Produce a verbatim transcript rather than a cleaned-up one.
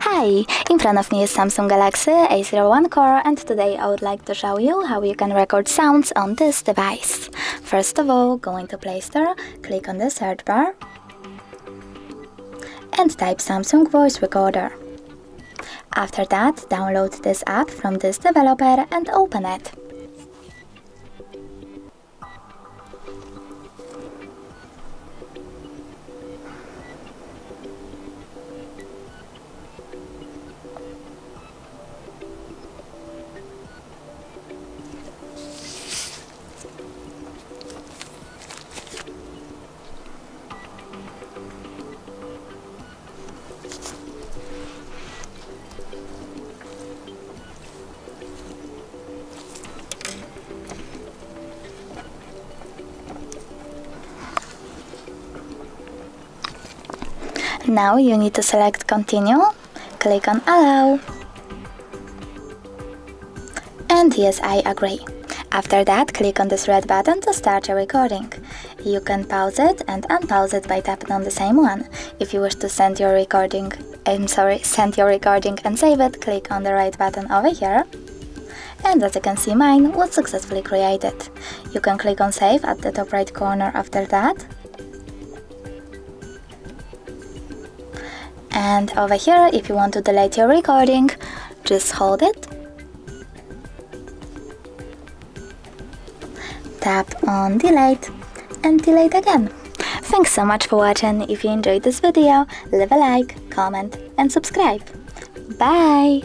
Hi! In front of me is Samsung Galaxy A zero one Core, and today I would like to show you how you can record sounds on this device. First of all, go into Play Store, click on the search bar and type Samsung Voice Recorder. After that, download this app from this developer and open it. Now you need to select Continue, click on Allow, and yes, I agree. After that, click on this red button to start your recording. You can pause it and unpause it by tapping on the same one. If you wish to send your recording, I'm sorry, send your recording and save it, click on the right button over here. And as you can see, mine was successfully created. You can click on Save at the top right corner after that. And over here, if you want to delete your recording, just hold it, tap on delete and delete again. Thanks so much for watching. If you enjoyed this video, leave a like, comment and subscribe. Bye!